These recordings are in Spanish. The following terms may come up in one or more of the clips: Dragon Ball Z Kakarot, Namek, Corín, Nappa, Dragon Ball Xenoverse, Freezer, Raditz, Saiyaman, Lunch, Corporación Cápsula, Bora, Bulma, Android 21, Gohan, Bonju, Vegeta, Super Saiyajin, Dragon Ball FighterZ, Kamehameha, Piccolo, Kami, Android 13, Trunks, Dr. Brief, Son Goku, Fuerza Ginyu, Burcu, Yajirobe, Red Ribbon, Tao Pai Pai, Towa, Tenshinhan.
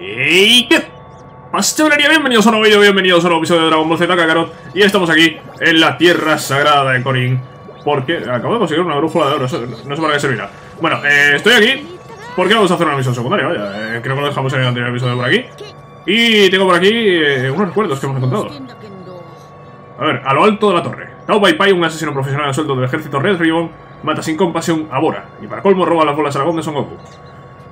¿Y qué más te hablaría? Bienvenidos a un nuevo video, bienvenidos a un nuevo episodio de Dragon Ball Z Kakarot. Y estamos aquí en la tierra sagrada de Corín, porque acabo de conseguir una brújula de oro, eso no sé para qué servirá. Bueno, estoy aquí porque vamos a hacer una misión secundaria, vaya. Creo que lo dejamos en el anterior episodio por aquí. Y tengo por aquí unos recuerdos que hemos encontrado. A ver, a lo alto de la torre. Tao Pai Pai, un asesino profesional a sueldo del ejército Red Ribbon, mata sin compasión a Bora. Y para colmo roba las bolas dragón de Son Goku.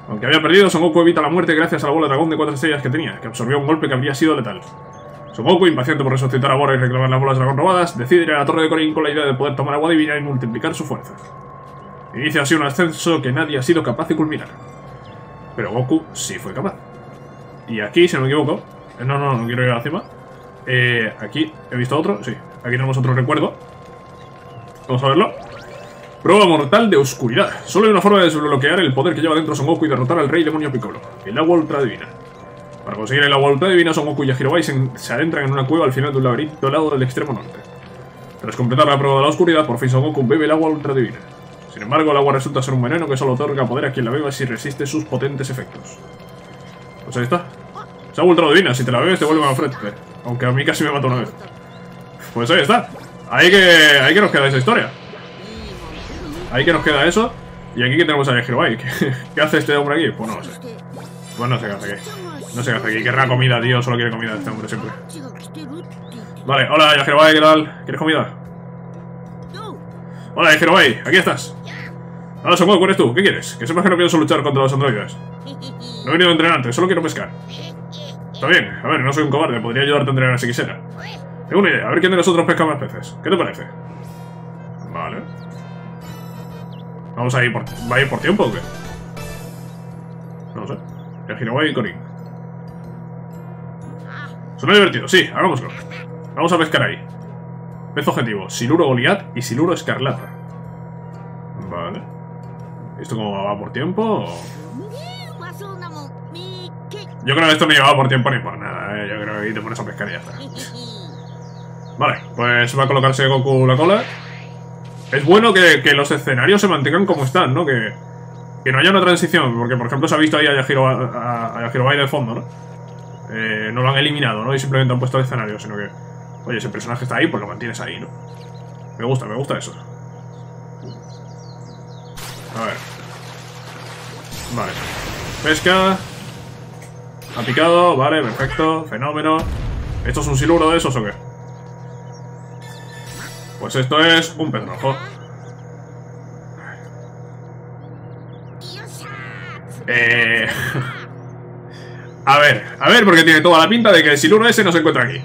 Aunque había perdido, Son Goku evita la muerte gracias a la bola dragón de 4 estrellas que tenía, que absorbió un golpe que habría sido letal. Son Goku, impaciente por resucitar a Bora y reclamar las bolas dragón robadas, decide ir a la torre de Corín con la idea de poder tomar agua divina y multiplicar su fuerza. Inicia así un ascenso que nadie ha sido capaz de culminar. Pero Goku sí fue capaz. Y aquí, si no me equivoco... No quiero ir a la cima. Aquí he visto otro, sí. Aquí tenemos otro recuerdo. Vamos a verlo. Prueba mortal de oscuridad. Solo hay una forma de desbloquear el poder que lleva dentro Son Goku y derrotar al rey demonio Piccolo. El agua ultradivina. Para conseguir el agua ultradivina, Son Goku y Yajirobe se adentran en una cueva al final de un laberinto al lado del extremo norte. Tras completar la prueba de la oscuridad, por fin Son Goku bebe el agua ultradivina. Sin embargo, el agua resulta ser un veneno que solo otorga poder a quien la beba si resiste sus potentes efectos. Pues ahí está. Se ha vuelto divina, si te la bebes te vuelven al frente. Aunque a mí casi me mató una vez. Pues ahí está. Ahí que nos queda esa historia. Ahí que nos queda eso. Y aquí que tenemos a Yajirobe. ¿Qué hace este hombre aquí? Pues no lo sé. Pues no sé qué hace aquí. No sé qué hace aquí. Querrá comida, tío. Solo quiere comida este hombre siempre. Vale, hola Yajirobe, ¿qué tal? ¿Quieres comida? Hola Yajirobe, aquí estás. Hola Son Goku, ¿eres tú? ¿Qué quieres? Que sepas que no pienso luchar contra los androides. No he venido a entrenarte, solo quiero pescar. Está bien, a ver, no soy un cobarde, podría ayudarte a entrenar si quisiera. Tengo una idea, a ver quién de nosotros pesca más peces. ¿Qué te parece? Vale. ¿Vamos a ir por, ¿va a ir por tiempo o qué? No lo sé. Yajirobe y Corín. Suena divertido, sí, hagámoslo. Vamos a pescar ahí. Pez objetivo, siluro Goliat y siluro escarlata. Vale. ¿Esto cómo va por tiempo o...? Yo creo que esto no llevaba por tiempo ni por nada, ¿eh? Yo creo que te pones a pescar y ya está. Vale, pues va a colocarse Goku la cola. Es bueno que los escenarios se mantengan como están, ¿no? Que no haya una transición, porque por ejemplo se ha visto ahí a Yajirobe ahí de fondo, ¿no? No lo han eliminado, ¿no? Y simplemente han puesto el escenario, sino que... Oye, ese personaje está ahí, pues lo mantienes ahí, ¿no? Me gusta eso. A ver. Vale. Pesca... Ha picado, vale, perfecto, fenómeno. ¿Esto es un siluro de esos o qué? Pues esto es un pez rojo. A ver, porque tiene toda la pinta de que el siluro ese no se encuentra aquí.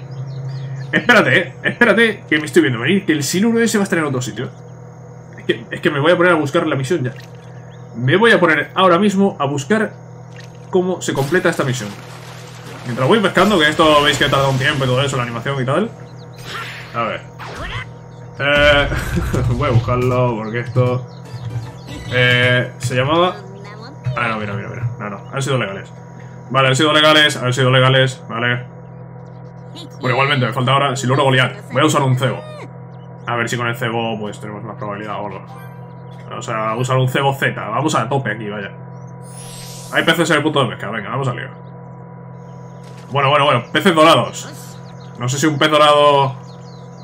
Espérate, que me estoy viendo venir, que el siluro ese va a estar en otro sitio. Es que me voy a poner a buscar la misión ya. Me voy a poner ahora mismo a buscar cómo se completa esta misión. Mientras voy pescando, que esto veis que tarda un tiempo y todo eso, la animación y tal. A ver. Voy a buscarlo porque esto... se llamaba... Ah, no, mira. No, han sido legales. Vale, han sido legales, vale. Bueno, igualmente, me falta ahora siluro Goliat. Voy a usar un cebo. A ver si con el cebo pues tenemos más probabilidad o algo. O sea, usar un cebo Z. Vamos a tope aquí, vaya. Hay peces en el punto de pesca, venga, vamos al lío. Bueno, peces dorados. No sé si un pez dorado...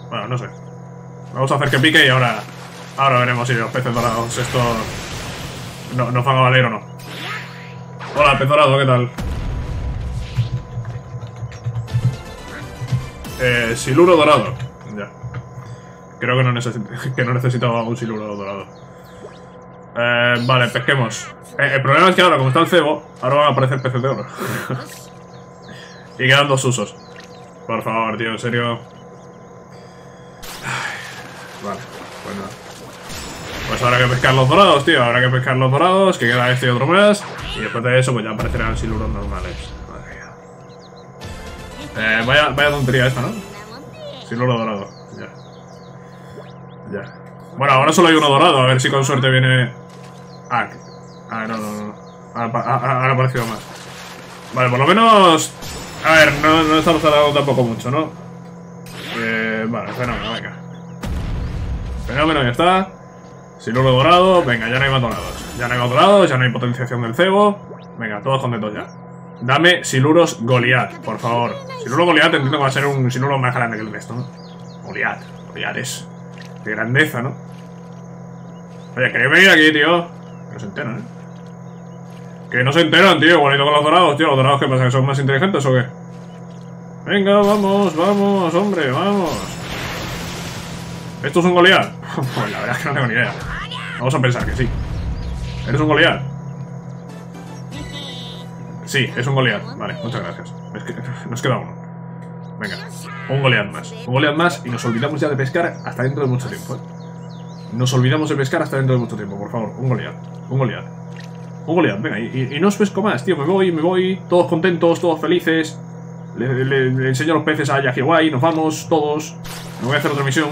Bueno, no sé. Vamos a hacer que pique y ahora veremos si los peces dorados estos... nos van a valer o no. Hola, pez dorado, ¿qué tal? Siluro dorado. Ya. Creo que no necesitaba un siluro dorado. Vale, pesquemos. El problema es que ahora, como está el cebo, ahora van a aparecer peces de oro. Y quedan 2 usos. Por favor, tío, en serio. Vale, pues nada. Pues habrá que pescar los dorados, tío. Habrá que pescar los dorados, que queda este y otro más. Y después de eso, pues ya aparecerán siluros normales. Madre mía. Vaya tontería esta, ¿no? Siluro dorado. Ya. Bueno, ahora solo hay uno dorado. A ver si con suerte viene... Ah, no. Ahora ha aparecido más. Vale, por lo menos... A ver, no estamos tardando tampoco mucho, ¿no? Vale, fenómeno, venga. Fenómeno, ya está. Siluro dorado. Venga, ya no hay matonados. Ya no hay potenciación del cebo. Venga, todos contentos ya. Dame Siluros Goliath, por favor. Siluro Goliath entiendo que va a ser un Siluro más grande que el resto, ¿no? Goliath, Goliath es de grandeza, ¿no? Oye, queréis venir aquí, tío. Que no se enteran, ¿eh? Que no se enteran, tío. Igualito con los dorados, tío. ¿Los dorados qué pasa? ¿Que son más inteligentes o qué? Venga, vamos, vamos, hombre, vamos. ¿Esto es un Goliath? Pues la verdad es que no tengo ni idea. Vamos a pensar que sí. ¿Eres un Goliath? Sí, es un Goliath. Vale, muchas gracias. Es que nos queda uno. Venga, un Goliath más. Un Goliath más y nos olvidamos ya de pescar hasta dentro de mucho tiempo, ¿eh? Nos olvidamos de pescar hasta dentro de mucho tiempo, por favor. Un Goliath, un Goliath. Un Goliath, venga, y no os pesco más, tío. Me voy, todos contentos, todos felices. Le enseño los peces a Yajirobe, nos vamos, todos. Me voy a hacer otra misión.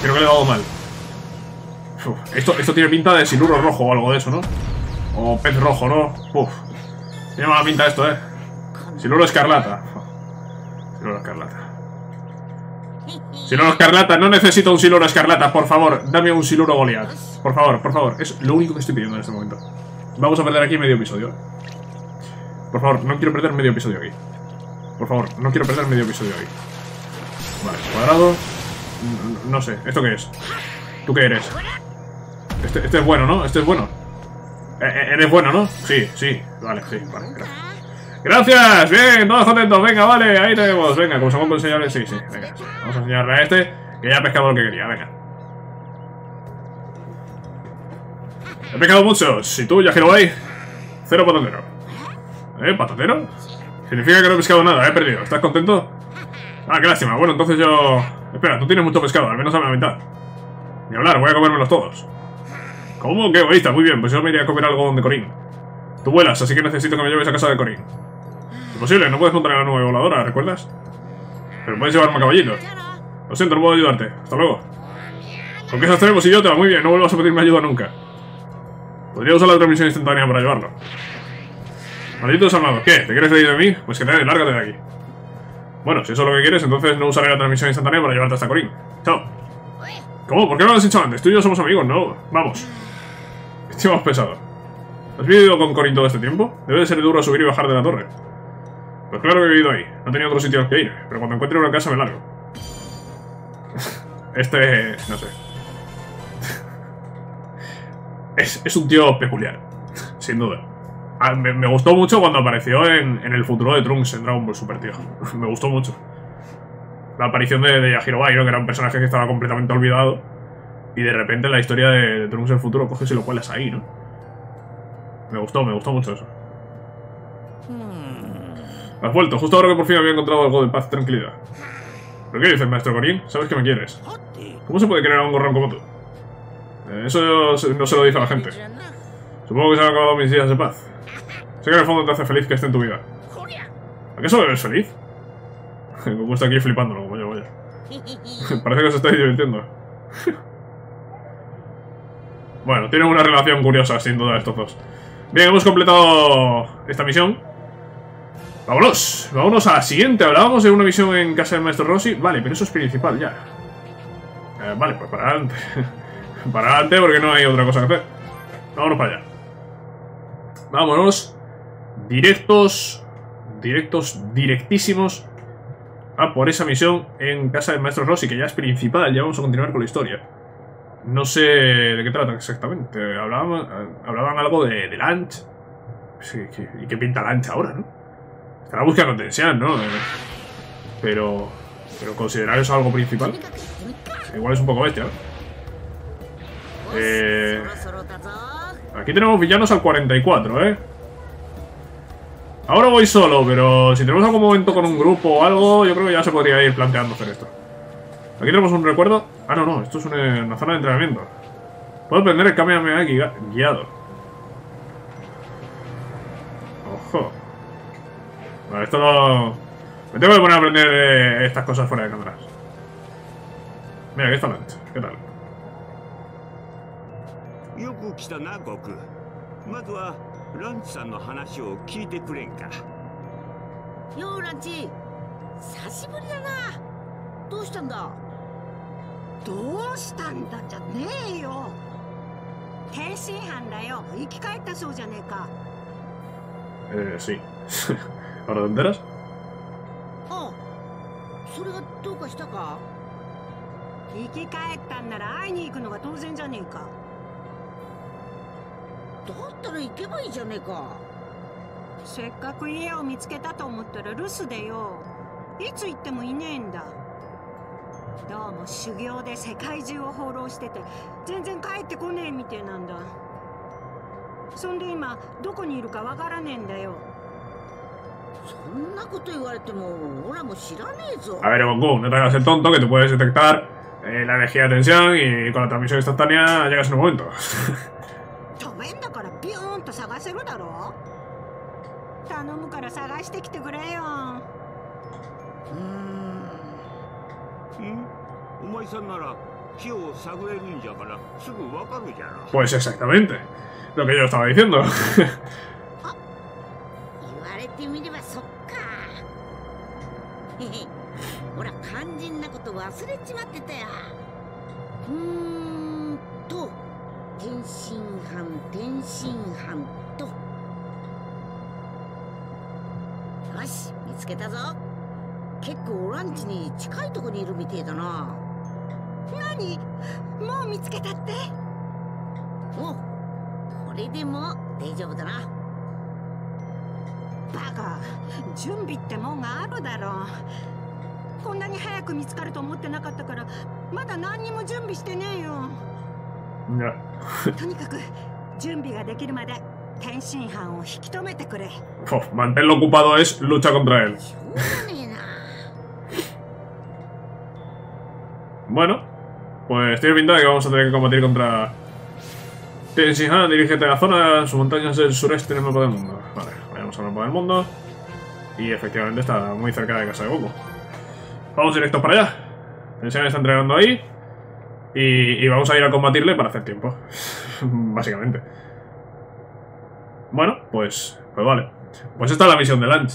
Creo que le he dado mal. Uf, esto tiene pinta de siluro rojo o algo de eso, ¿no? O pez rojo, ¿no? Uf. Tiene mala pinta esto, ¿eh? Siluro escarlata. Siluro escarlata. Siluro escarlata. No necesito un siluro escarlata, por favor. Dame un siluro Goliath. Por favor, por favor. Es lo único que estoy pidiendo en este momento. Vamos a perder aquí medio episodio. Por favor, no quiero perder medio episodio aquí. Por favor, no quiero perder medio episodio aquí. Vale, cuadrado. No sé, ¿esto qué es? ¿Tú qué eres? Este es bueno, ¿no? Este es bueno. Eres bueno, ¿no? Sí, sí. Vale, sí, vale, gracias. ¡Gracias! Bien, todos contentos. Venga, vale, ahí tenemos. Venga, como somos enseñarles, sí, sí. Venga, sí. Vamos a enseñarle a este, que ya ha pescado lo que quería. Venga. He pescado muchos. ¿Y tú, Yajirobe? Cero patatero. ¿Eh? ¿Patatero? Significa que no he pescado nada, he perdido. ¿Estás contento? Ah, qué lástima. Bueno, entonces yo... Espera, tú tienes mucho pescado, al menos a la mitad. Ni hablar, voy a comérmelos todos. ¿Cómo? Qué egoísta, muy bien, pues yo me iría a comer algo de Corín. Tú vuelas, así que necesito que me lleves a casa de Corín. Imposible, no puedes montar en la nube voladora, ¿recuerdas? Pero puedes llevarme a caballito. Lo siento, no puedo ayudarte, hasta luego. ¿Con qué sostenemos, idiota? Muy bien, no vuelvas a pedirme ayuda nunca. Podría usar la transmisión instantánea para llevarlo. Malditos armados, ¿qué? ¿Te quieres reír de mí? Pues que te lárgate de aquí. Bueno, si eso es lo que quieres, entonces no usaré la transmisión instantánea para llevarte hasta Corín. Chao. ¿Cómo? ¿Por qué no lo has hecho antes? Tú y yo somos amigos, ¿no? Vamos. Estoy más pesado. ¿Has vivido con Corín todo este tiempo? Debe de ser duro subir y bajar de la torre. Pues claro que he vivido ahí. No tenía otro sitio al que ir, pero cuando encuentre una casa me largo. Este... no sé. Es un tío peculiar. Sin duda. Me gustó mucho cuando apareció en el futuro de Trunks en Dragon Ball Super, tío. Me gustó mucho. La aparición de Yajirobe, ¿no? Que era un personaje que estaba completamente olvidado. Y de repente en la historia de Trunks del futuro coges y lo cuelas ahí, ¿no? Me gustó mucho eso. Has vuelto, justo ahora que por fin había encontrado algo de paz y tranquilidad. ¿Pero qué dices, maestro Corín? Sabes que me quieres. ¿Cómo se puede querer a un gorrón como tú? Eso no se lo dice a la gente. Supongo que se han acabado mis días de paz. Sé que en el fondo te hace feliz que esté en tu vida. ¿Acaso me ves feliz? Goku está aquí flipándolo, como yo, vaya. Parece que os estáis divirtiendo. Bueno, tienen una relación curiosa, sin duda, estos dos. Bien, hemos completado esta misión. ¡Vámonos! Vámonos a la siguiente. Hablábamos de una misión en casa del maestro Rossi. Vale, pero eso es principal, ya. Vale, pues para adelante. Para adelante, porque no hay otra cosa que hacer. Vámonos para allá. Vámonos. Directísimos. Ah, por esa misión en casa del maestro Rossi, que ya es principal, ya vamos a continuar con la historia. No sé de qué trata exactamente. Hablaban algo de Lunch. Sí, ¿y qué pinta Lunch ahora, no? Estará buscando Tenshinhan, ¿no? Pero considerar eso algo principal. Igual es un poco bestia, ¿no? Aquí tenemos villanos al 44, ¿eh? Ahora voy solo, pero si tenemos algún momento con un grupo o algo, yo creo que ya se podría ir planteando hacer esto. Aquí tenemos un recuerdo. Ah, no, esto es una zona de entrenamiento. Puedo aprender el Kamehameha guiado. Ojo. Vale, esto lo... Me tengo que poner a aprender estas cosas fuera de cámaras. Mira, aquí está Lunch. ¿Qué tal? Sí. ¿Ahora te enteras? A ver, Goku, no te hagas el tonto, que tú puedes detectar la energía de tensión y con la transmisión instantánea llegas en un momento. Pues exactamente lo que yo estaba diciendo. Uf, mantenerlo ocupado es lucha contra él. Bueno, pues tiene pinta de que vamos a tener que combatir contra Tenshinhan. Dirígete a la zona, sus montañas del sureste en el mapa del mundo. Vale, vayamos al mapa del mundo. Y efectivamente está muy cerca de casa de Goku. Vamos directos para allá. Tenshinhan está entrenando ahí. Y vamos a ir a combatirle para hacer tiempo. Básicamente. Bueno, pues vale. Pues esta es la misión de Lunch.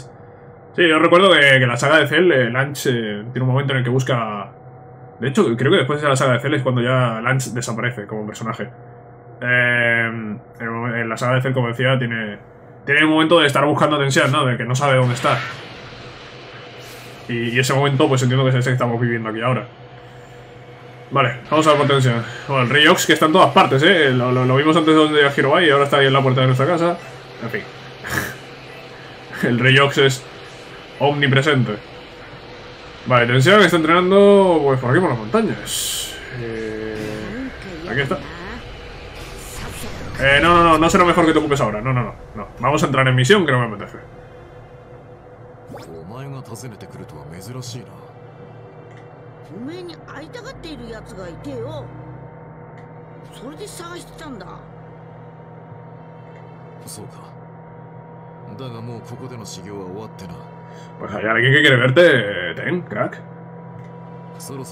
Sí, yo recuerdo que la saga de Cell, Lunch tiene un momento en el que busca... De hecho, creo que después de la saga de Cell es cuando ya Lunch desaparece como personaje. En la saga de Cell, como decía, tiene un momento de estar buscando tensión, ¿no? De que no sabe dónde está. Y ese momento, pues entiendo que es ese que estamos viviendo aquí ahora. Vale, vamos a la contención. Bueno, el Ryox que está en todas partes, ¿eh? Lo vimos antes donde Yajirobe y ahora está ahí en la puerta de nuestra casa. En fin. El Ryox es omnipresente. Vale, tensión que está entrenando pues por aquí por las montañas. Aquí está. No será mejor que te ocupes ahora. No. Vamos a entrar en misión que no me apetece. Pues hay alguien que quiere verte, Ten, crack. Vale.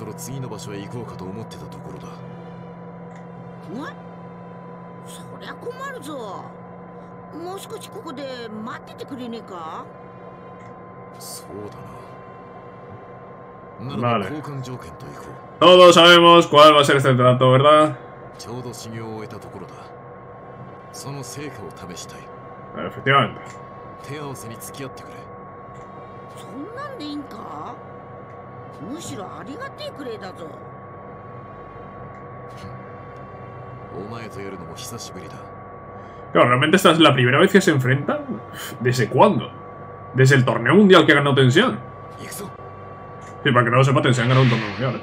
Todos sabemos cuál va a ser este trato, ¿verdad? Efectivamente. Claro, realmente esta es la primera vez que se enfrenta. ¿Desde cuándo? Desde el torneo mundial que ganó Tenshinhan. Sí, para que no lo sepa, Tenshinhan ganó un torneo mundial, ¿eh?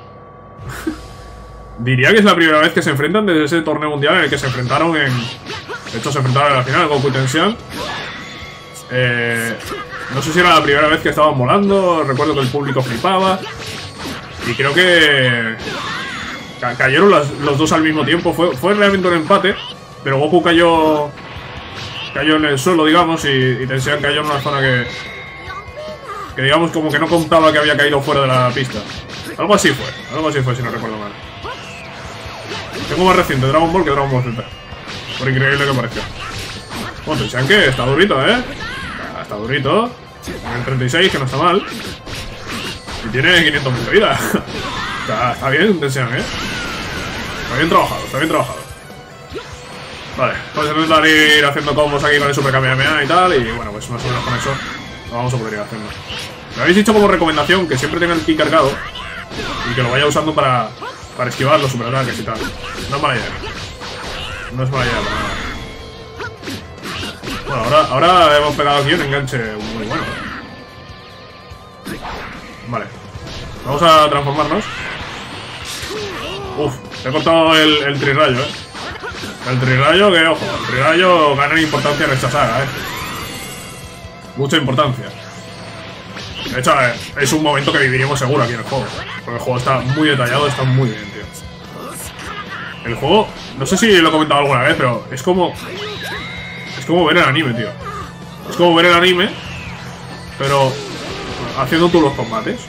Diría que es la primera vez que se enfrentan desde ese torneo mundial en el que se enfrentaron en... De hecho, se enfrentaron en la final, Goku y Tenshinhan. No sé si era la primera vez que estaban volando. Recuerdo que el público flipaba. Y creo que... Cayeron los dos al mismo tiempo. Fue realmente un empate. Pero Goku cayó en el suelo, digamos. Y Tenshinhan cayó en una zona que digamos como que no contaba que había caído fuera de la pista. Algo así fue si no recuerdo mal. Tengo más reciente Dragon Ball que Dragon Ball Z, por increíble que parezca. Bueno, Tenshinhan que está durito, está durito. En el 36, que no está mal. Y tiene 500.000 de vida. Está bien Tenshinhan, está bien trabajado. Vale, pues vamos a ir haciendo combos aquí con el Super Kamehameha y tal. Y bueno, pues más o menos con eso lo vamos a poder ir haciendo. Me habéis dicho como recomendación que siempre tenga el ki cargado y que lo vaya usando para esquivar los super ataques y tal. No es mala idea. No es mala idea para nada. Bueno, ahora hemos pegado aquí un enganche muy bueno. Vale. Vamos a transformarnos. Uf, he cortado el trirrayo, eh. El trirrayo, que ojo, el trirrayo gana importancia en esta saga, eh. Mucha importancia. De hecho, es un momento que viviremos seguro aquí en el juego. Porque el juego está muy detallado, está muy bien, tío. El juego, no sé si lo he comentado alguna vez, pero es como... es como ver el anime, tío. Es como ver el anime, pero haciendo tú los combates.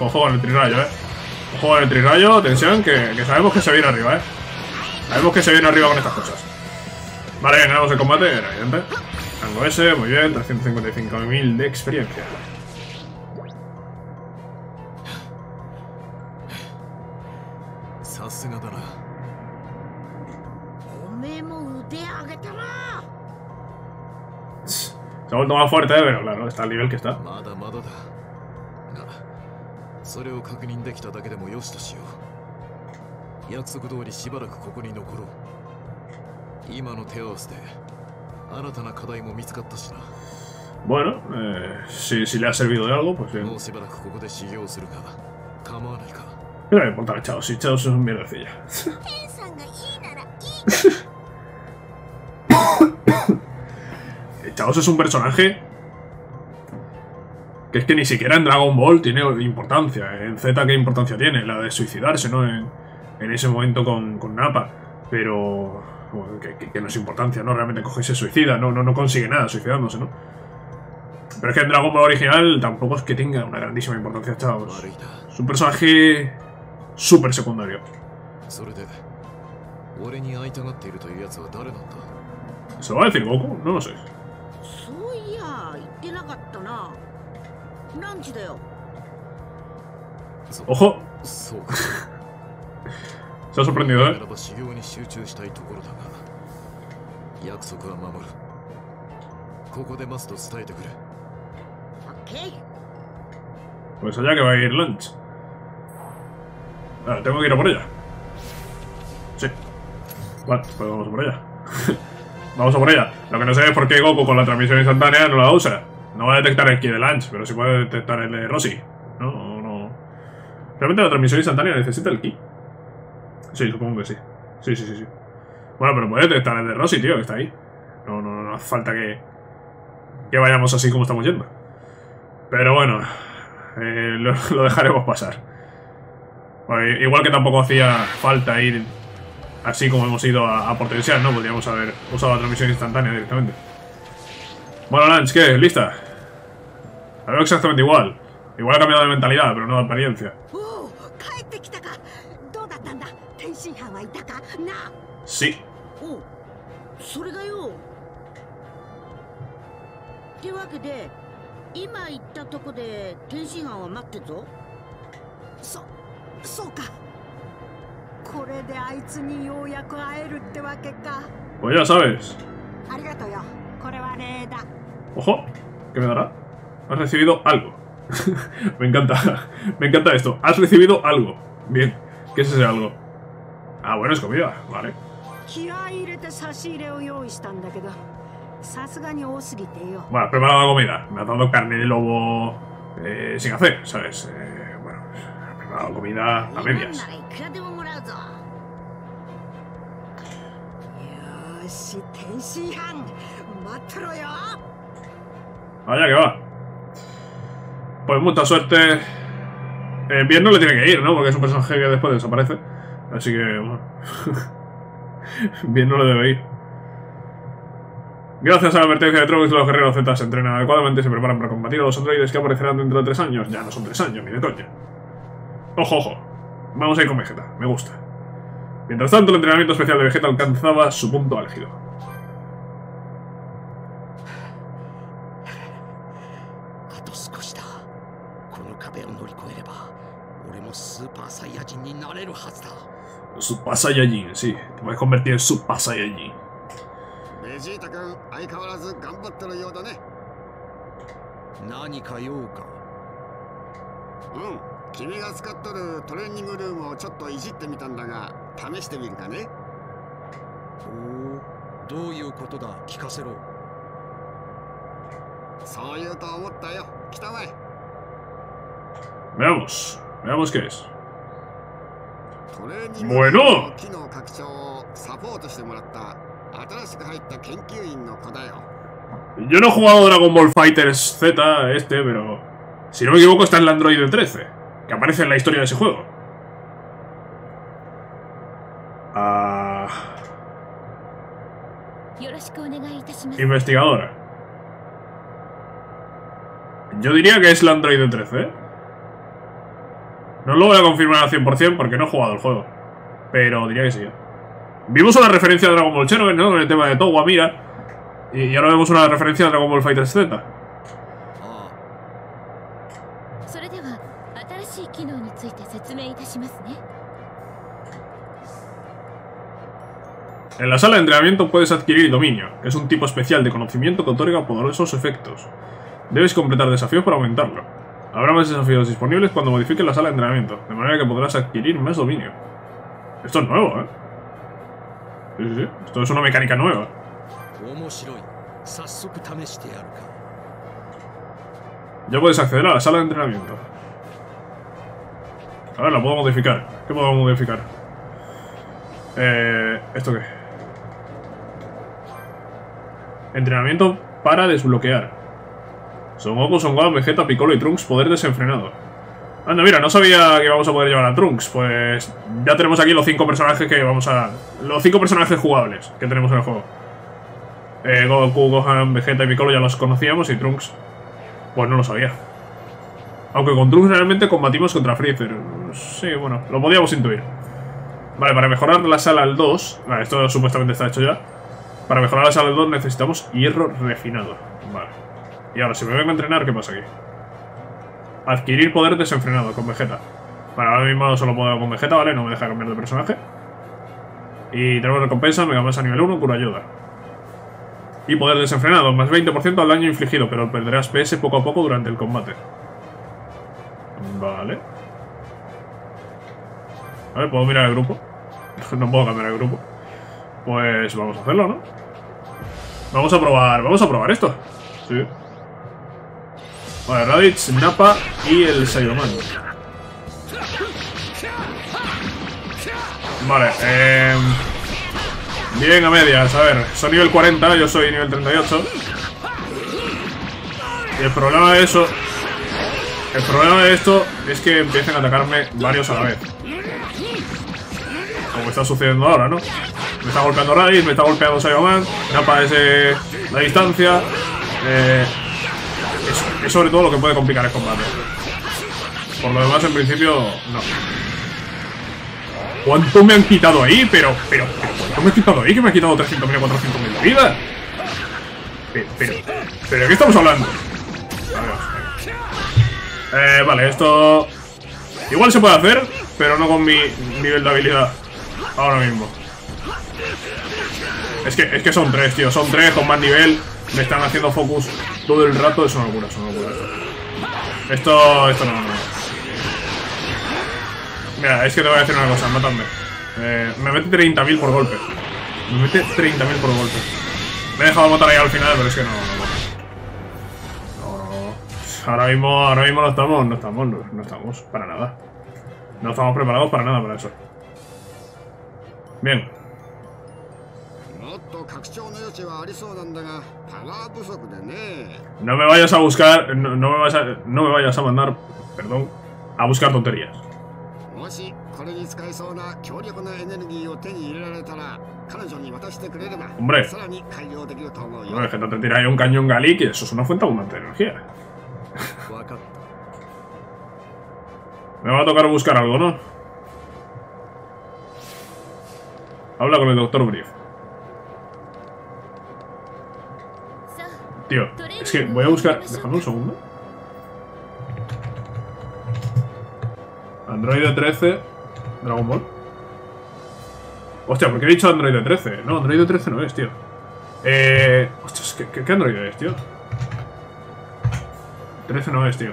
Ojo con el trirrayo, eh. Ojo con el trirrayo, tensión, que sabemos que se viene arriba, eh. Sabemos que se viene arriba con estas cosas. Vale, ganamos el combate, era evidente. Rango S, muy bien, 355.000 de experiencia. Se ha vuelto más fuerte, pero claro, está al nivel que está. Bueno, si le ha servido de algo, pues bien. ¿Qué le importa a Chaos? Si Chaos es un mierdecilla. Chaos es un personaje que es que ni siquiera en Dragon Ball tiene importancia. En Z, ¿qué importancia tiene? La de suicidarse, ¿no? En ese momento con Nappa. Pero... Que no es importancia, ¿no? Realmente coge y se suicida, no consigue nada suicidándose, ¿no? Pero es que en Dragon Ball original tampoco es que tenga una grandísima importancia, chavos. Es un personaje súper secundario. ¿Se lo va a decir Goku? No lo sé. ¡Ojo! Se ha sorprendido, ¿eh? Pues allá que va a ir Lunch. Vale, tengo que ir a por ella. Sí. Vale, pues vamos a por ella. Vamos a por ella. Lo que no sé es por qué Goku con la transmisión instantánea no la usa. No va a detectar el ki de Lunch, pero sí puede detectar el de Rossi. No. Realmente la transmisión instantánea necesita el ki. Sí, supongo que sí. Sí. Bueno, pero puede detectar el de Rossi, tío, que está ahí. No hace falta que vayamos así como estamos yendo. Pero bueno, lo dejaremos pasar. Bueno, igual que tampoco hacía falta ir así como hemos ido a por Tenshinhan, ¿no? Podríamos haber usado la transmisión instantánea directamente. Bueno, Lunch, ¿qué? ¿Lista? La veo exactamente igual. Igual ha cambiado de mentalidad, pero no de apariencia. Sí. Pues ya sabes. Ojo, ¿qué me dará? Has recibido algo. Me encanta esto. Has recibido algo. Bien, ¿qué es ese algo? Ah, bueno, es comida, vale. Bueno, he preparado la comida. Me ha dado carne de lobo sin hacer, ¿sabes? Bueno, he preparado comida a medias. Vaya que va. Pues mucha suerte. Bien no le tiene que ir, ¿no? Porque es un personaje que después desaparece. Así que, bueno. Bien no le debe ir. Gracias a la advertencia de Trunks, los guerreros Z se entrenan adecuadamente y se preparan para combatir a los androides que aparecerán dentro de 3 años. Ya no son 3 años, ni de coña. Ojo. Vamos a ir con Vegeta, me gusta. Mientras tanto, el entrenamiento especial de Vegeta alcanzaba su punto álgido. Super Saiyajin, sí, te puedes convertir en Super Saiyajin. Veamos, veamos qué es. Bueno. Yo no he jugado Dragon Ball FighterZ pero si no me equivoco está en el Android 13, que aparece en la historia de ese juego. Investigadora. Yo diría que es el Android 13, No lo voy a confirmar al 100% porque no he jugado el juego, pero diría que sí. Vimos una referencia a Dragon Ball Xenoverse, ¿no? Con el tema de Towa, mira. Y ahora vemos una referencia a Dragon Ball FighterZ. En la sala de entrenamiento puedes adquirir dominio. Es un tipo especial de conocimiento que otorga poderosos efectos. Debes completar desafíos para aumentarlo. Habrá más desafíos disponibles cuando modifiques la sala de entrenamiento, de manera que podrás adquirir más dominio. Esto es nuevo, ¿eh? Sí, sí, sí. Esto es una mecánica nueva. Ya puedes acceder a la sala de entrenamiento. Ahora la puedo modificar. ¿Qué puedo modificar? ¿Esto qué? Entrenamiento para desbloquear. Son Goku, Son Gohan, Vegeta, Piccolo y Trunks. Poder desenfrenado. Anda, mira, no sabía que íbamos a poder llevar a Trunks. Pues ya tenemos aquí los 5 personajes que vamos a... Los 5 personajes jugables que tenemos en el juego. Goku, Gohan, Vegeta y Piccolo ya los conocíamos. Y Trunks, pues no lo sabía. Aunque con Trunks realmente combatimos contra Freezer. Sí, bueno, lo podíamos intuir. Vale, para mejorar la sala al 2... Vale, esto supuestamente está hecho ya. Para mejorar la sala al 2 necesitamos hierro refinado. Vale. Y ahora, si me vengo a entrenar, ¿qué pasa aquí? Adquirir poder desenfrenado con Vegeta. Vale, ahora mismo solo puedo con Vegeta, ¿vale? No me deja cambiar de personaje. Y tenemos recompensa, mega masa nivel 1, cura ayuda. Y poder desenfrenado, más 20% al daño infligido, pero perderás PS poco a poco durante el combate. Vale. A ver, ¿puedo mirar el grupo? No puedo cambiar el grupo. Pues vamos a hacerlo, ¿no? Vamos a probar esto. Sí. Vale, Raditz, Nappa y el Saiyaman. Vale, bien a medias, a ver. Son nivel 40, yo soy nivel 38. Y el problema de eso... El problema de esto es que empiecen a atacarme varios a la vez. Como está sucediendo ahora, ¿no? Me está golpeando Raditz, me está golpeando Saiyaman. Nappa es la distancia. Es sobre todo lo que puede complicar el combate. Por lo demás, en principio, no. ¿Cuánto me han quitado ahí? Pero ¿cuánto me han quitado ahí? Que me han quitado 300.000 o 400.000 de vida. Pero ¿de qué estamos hablando? Vale, esto... Igual se puede hacer, pero no con mi nivel de habilidad ahora mismo. Es que son 3, tío. Son 3 con más nivel. Me están haciendo focus todo el rato. Es una locura, es una locura. Esto no. Mira, es que te voy a decir una cosa. Mátame. Me mete 30.000 por golpe. Me mete 30.000 por golpe. Me he dejado matar ahí al final, pero es que no. Ahora mismo no estamos para nada. No estamos preparados para nada para eso. Bien. No me vayas a buscar... No me vayas a mandar... Perdón... A buscar tonterías. Hombre... No, es que te tiras ahí un cañón galí, que eso es una fuente abundante de energía. Me va a tocar buscar algo, ¿no? Habla con el Dr. Brief. Tío, es que voy a buscar... Déjame un segundo. Android 13... Dragon Ball. Hostia, ¿por qué he dicho Android 13? No, Android 13 no es, tío. Hostias, ¿qué Android es, tío? 13 no es, tío.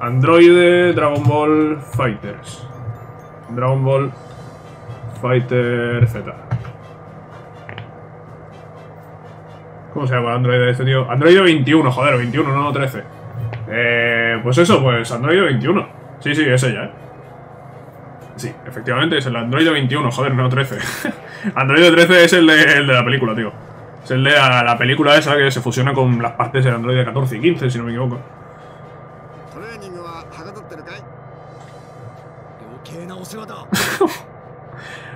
Android Dragon Ball FighterZ. Dragon Ball FighterZ. ¿Cómo se llama Android este, tío? Android 21, joder, 21, no 13. Pues eso, pues Android 21. Sí, sí, es ella, ¿eh? Sí, efectivamente es el Android 21, joder, no 13. Android 13 es el de la película, tío. Es el de la película esa que se fusiona con las partes del Android 14 y 15, si no me equivoco.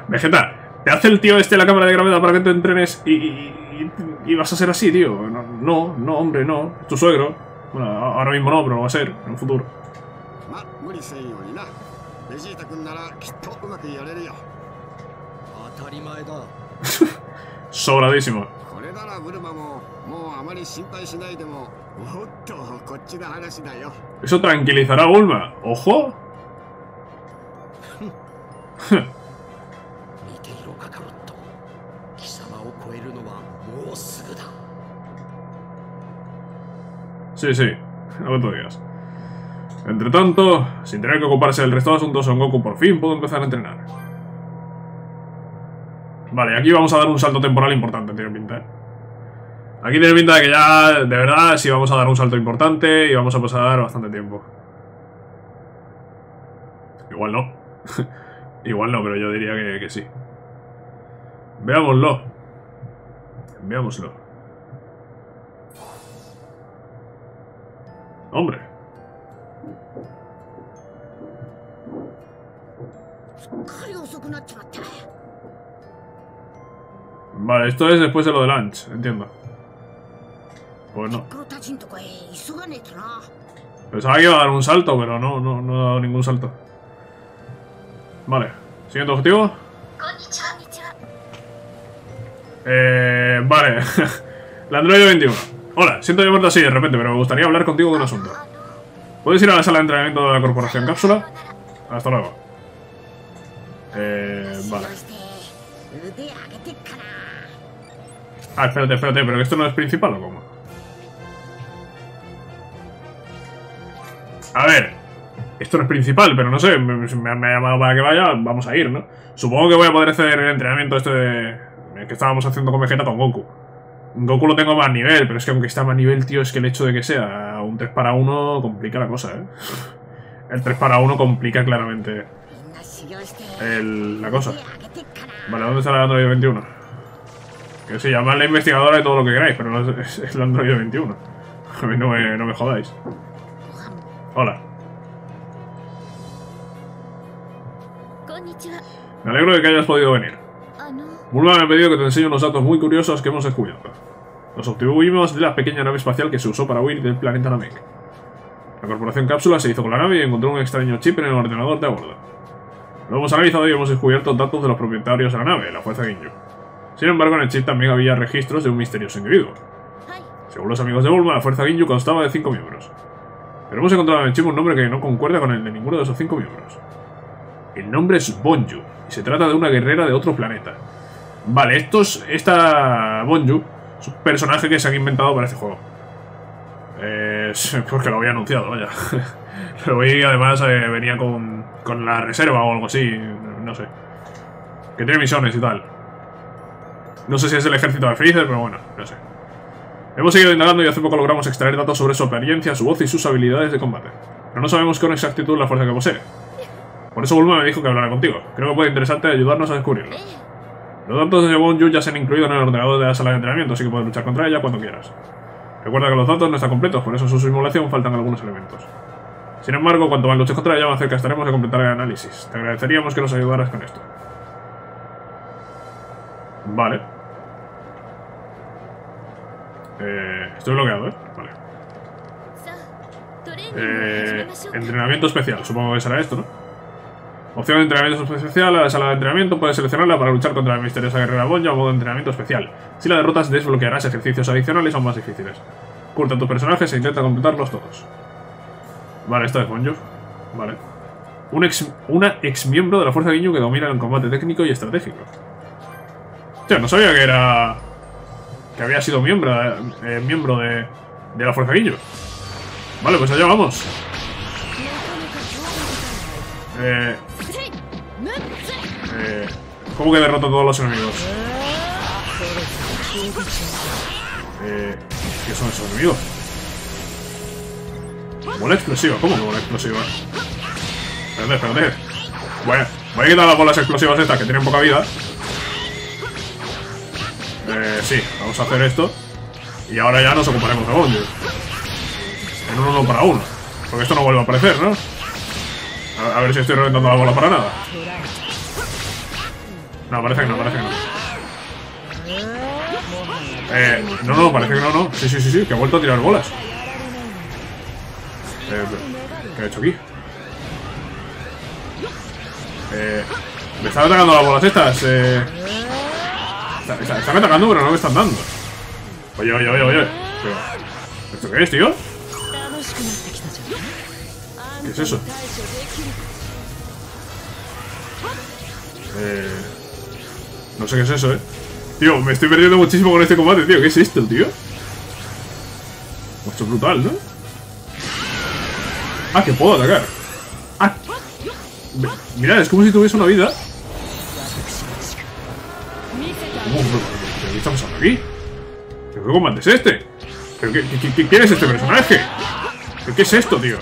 Vegeta, te hace el tío este la cámara de gravedad para que te entrenes y vas a ser así, tío. No, hombre, no. Es tu suegro. Bueno, ahora mismo no, pero lo va a ser en un futuro. Sobradísimo. Eso tranquilizará a Bulma. ¡Ojo! Sí, sí, no te digas. Entre tanto, sin tener que ocuparse del resto de asuntos, Son Goku por fin pudo empezar a entrenar. Vale, aquí vamos a dar un salto temporal importante, tiene pinta, ¿eh? Aquí tiene pinta de que ya, de verdad, sí vamos a dar un salto importante y vamos a pasar bastante tiempo. Igual no. Igual no, pero yo diría que sí. Veámoslo. Veámoslo. Hombre. Vale, esto es después de lo de lunch, entiendo. Pues no. Pensaba que iba a dar un salto, pero no he dado ningún salto. Vale, siguiente objetivo. Vale. La Android 21. Hola, siento llamarte así de repente, pero me gustaría hablar contigo de un asunto. ¿Puedes ir a la sala de entrenamiento de la Corporación Cápsula? Hasta luego. Vale. Ah, espérate, pero esto no es principal, ¿o cómo? A ver, esto no es principal, pero no sé, me ha llamado para que vaya, vamos a ir, ¿no? Supongo que voy a poder hacer el entrenamiento este que estábamos haciendo con Vegeta con Goku. Goku lo tengo más nivel, pero es que aunque está más nivel, tío, es que el hecho de que sea un 3-1 complica la cosa, ¿eh? El 3-1 complica claramente la cosa. Vale, ¿dónde está el Android 21? Que sí, llamadle investigadora y todo lo que queráis, pero no es el Android 21. A mí no me jodáis. Hola. Me alegro de que hayas podido venir. Bulma me ha pedido que te enseñe unos datos muy curiosos que hemos descubierto. Los obtuvimos de la pequeña nave espacial que se usó para huir del planeta Namek. La Corporación Cápsula se hizo con la nave y encontró un extraño chip en el ordenador de a bordo. Lo hemos analizado y hemos descubierto datos de los propietarios de la nave, la Fuerza Ginyu. Sin embargo, en el chip también había registros de un misterioso individuo. Según los amigos de Bulma, la Fuerza Ginyu constaba de 5 miembros. Pero hemos encontrado en el chip un nombre que no concuerda con el de ninguno de esos 5 miembros. El nombre es Bonju, y se trata de una guerrera de otro planeta. Vale, esta Bonju es un personaje que se han inventado para este juego. Porque lo había anunciado, vaya. Pero además venía con la reserva o algo así, no sé. Que tiene misiones y tal. No sé si es el ejército de Freezer, pero bueno, no sé. Hemos seguido indagando y hace poco logramos extraer datos sobre su apariencia, su voz y sus habilidades de combate. Pero no sabemos con exactitud la fuerza que posee. Por eso Bulma me dijo que hablara contigo. Creo que puede interesarte ayudarnos a descubrirlo. Los datos de Bonju ya se han incluido en el ordenador de la sala de entrenamiento, así que puedes luchar contra ella cuando quieras. Recuerda que los datos no están completos, por eso en su simulación faltan algunos elementos. Sin embargo, cuanto más luches contra ella, más cerca estaremos de completar el análisis. Te agradeceríamos que nos ayudaras con esto. Vale. Estoy bloqueado, ¿eh? Vale. Entrenamiento especial, supongo que será esto, ¿no? Opción de entrenamiento especial, a la sala de entrenamiento puedes seleccionarla para luchar contra la misteriosa guerrera Bonju o modo de entrenamiento especial. Si la derrotas, desbloquearás ejercicios adicionales aún más difíciles. Curta a tus personajes e intenta completarlos todos. Vale, esta es Bonju. Vale. Una ex miembro de la Fuerza Ginyu que domina el combate técnico y estratégico. Hostia, no sabía que era... que había sido miembro de la Fuerza Ginyu. Vale, pues allá vamos. ¿Cómo que derroto a todos los enemigos? ¿Qué son esos enemigos? Bola explosiva, ¿cómo que bola explosiva? Espérate, espérate. Bueno, voy a quitar las bolas explosivas estas que tienen poca vida. Sí, vamos a hacer esto. Y ahora ya nos ocuparemos de Bonju. En un 1 contra 1. Porque esto no vuelve a aparecer, ¿no? A ver si estoy reventando la bola para nada. No, parece que no, parece que no. No, no, parece que no, no. Sí, sí, sí, sí, que ha vuelto a tirar bolas. ¿Qué ha hecho aquí? Me están atacando las bolas estas. Están atacando, pero no me están dando. Oye, oye, oye, oye. ¿Esto qué es, tío? ¿Qué es eso? No sé qué es eso, Tío, me estoy perdiendo muchísimo con este combate, tío. ¿Qué es esto, tío? Esto es brutal, ¿no? Ah, que puedo atacar. Ah. Mirad, es como si tuviese una vida. ¿Qué estamos hablando aquí? ¿Pero qué combate es este? ¿Pero quién es este personaje? ¿Pero qué es esto, tío?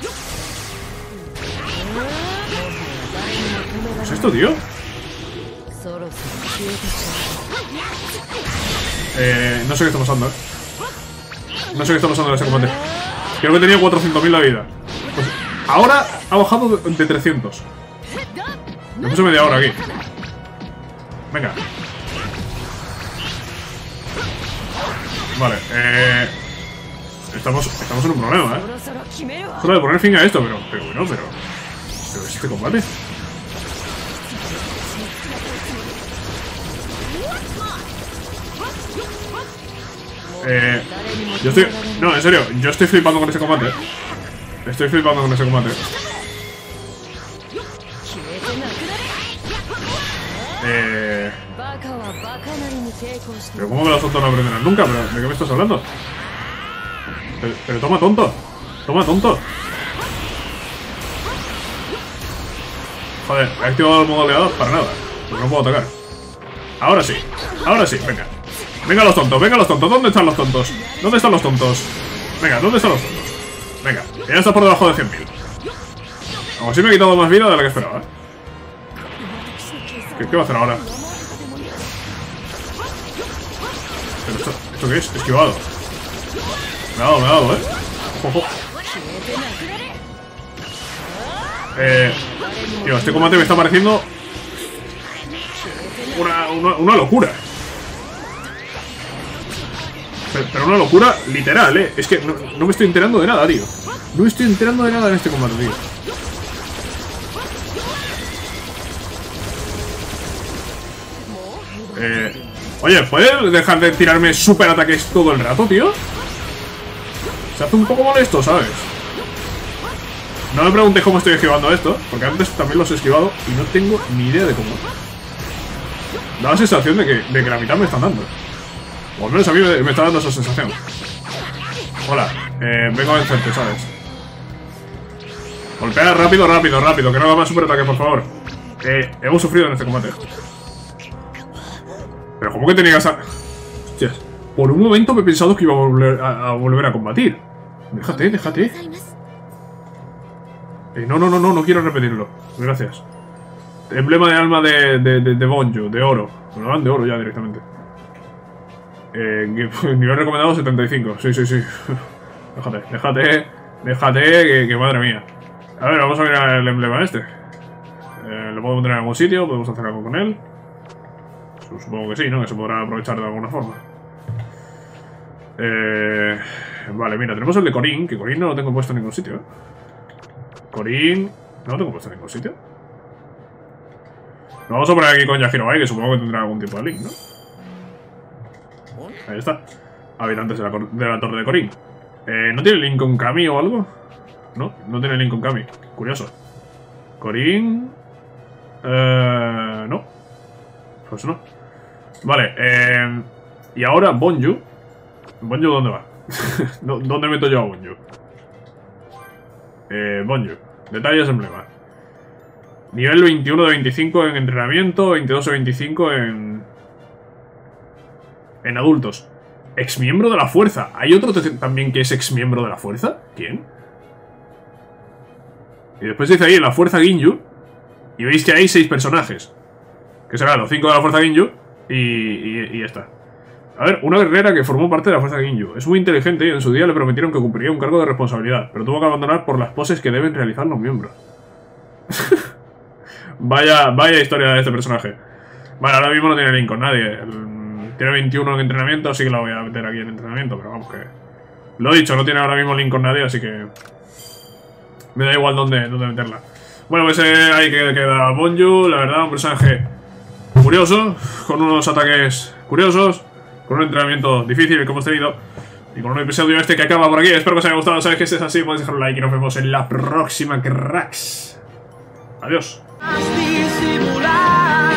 ¿Qué es esto, tío? No sé qué está pasando, No sé qué está pasando en ese combate. Creo que tenía 400.000 la vida. Pues ahora ha bajado de 300. Me puse media hora aquí. Venga. Vale, estamos en un problema, Solo de poner fin a esto, pero bueno, pero este combate. Yo estoy... No, en serio, yo estoy flipando con ese combate. Estoy flipando con ese combate. Pero cómo que los tontos no aprenderán nunca, pero ¿de qué me estás hablando? Pero toma tonto. Toma tonto. Joder, he activado el modo oleado para nada. Porque no puedo atacar. Ahora sí, venga. Venga los tontos, venga los tontos. ¿Dónde están los tontos? ¿Dónde están los tontos? Venga, ¿dónde están los tontos? Venga, ya está por debajo de 100.000. Aún así me he quitado más vida de la que esperaba. ¿Qué va a hacer ahora? ¿Pero esto qué es? Esquivado. Me ha dado, Ojo, ojo. Tío, este combate me está pareciendo... Una locura. Pero una locura literal, Es que no me estoy enterando de nada, tío. No me estoy enterando de nada en este combate, tío. Oye, ¿puedes dejar de tirarme super ataques todo el rato, tío? Se hace un poco molesto, ¿sabes? No me preguntes cómo estoy esquivando esto, porque antes también los he esquivado y no tengo ni idea de cómo. Da la sensación de que la mitad me están dando. O al menos a mí me está dando esa sensación. Hola, vengo a vencerte, ¿sabes? Golpea rápido, rápido, rápido. Que no haga más superataque, por favor. Hemos sufrido en este combate. Pero ¿cómo que tenía que hacer? Hostias. Por un momento me he pensado que iba a volver a combatir. Déjate, déjate. No, no, no, no, no quiero repetirlo. Gracias. Emblema de alma de Bonju, de oro. Bueno, van de oro ya directamente. Nivel recomendado 75. Sí, sí, sí. Déjate, déjate. Déjate, que madre mía. A ver, vamos a mirar el emblema este. Lo podemos tener en algún sitio, podemos hacer algo con él. Supongo que sí, ¿no? Que se podrá aprovechar de alguna forma. Vale, mira, tenemos el de Corín, que Corín no lo tengo puesto en ningún sitio. Corín... No lo tengo puesto en ningún sitio. Lo vamos a poner aquí con Yajirobe, que supongo que tendrá algún tipo de link, ¿no? Ahí está. Habitantes de la torre de Corín. ¿No tiene link con Kami o algo? No, no tiene link con Kami. Curioso. Corín. No. Pues no. Vale. Y ahora Bonju. ¿Bonju dónde va? ¿Dónde meto yo a Bonju? Bonju. Detalles emblema. Nivel 21 de 25 en entrenamiento. 22 de 25 en adultos. Ex miembro de la fuerza. ¿Hay otro también que es ex miembro de la fuerza? ¿Quién? Y después dice ahí la fuerza Ginyu. Y veis que hay 6 personajes. Que serán los 5 de la fuerza Ginyu. Y ya está. A ver, una guerrera que formó parte de la fuerza Ginyu. Es muy inteligente y en su día le prometieron que cumpliría un cargo de responsabilidad, pero tuvo que abandonar por las poses que deben realizar los miembros. Vaya historia de este personaje. Vale, ahora mismo no tiene link con nadie. Tiene 21 en entrenamiento, así que la voy a meter aquí en entrenamiento. Pero vamos que... Lo dicho, no tiene ahora mismo link con nadie, así que... Me da igual dónde meterla. Bueno, pues ahí queda Bonju. La verdad, un personaje curioso, con unos ataques curiosos, con un entrenamiento difícil que hemos tenido, y con un episodio este que acaba por aquí. Espero que os haya gustado. Sabéis que este es así, podéis dejar un like y nos vemos en la próxima, cracks. Adiós. Disimular,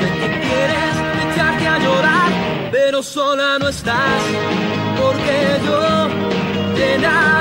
sé que quieres echarte a llorar, pero sola no estás, porque yo te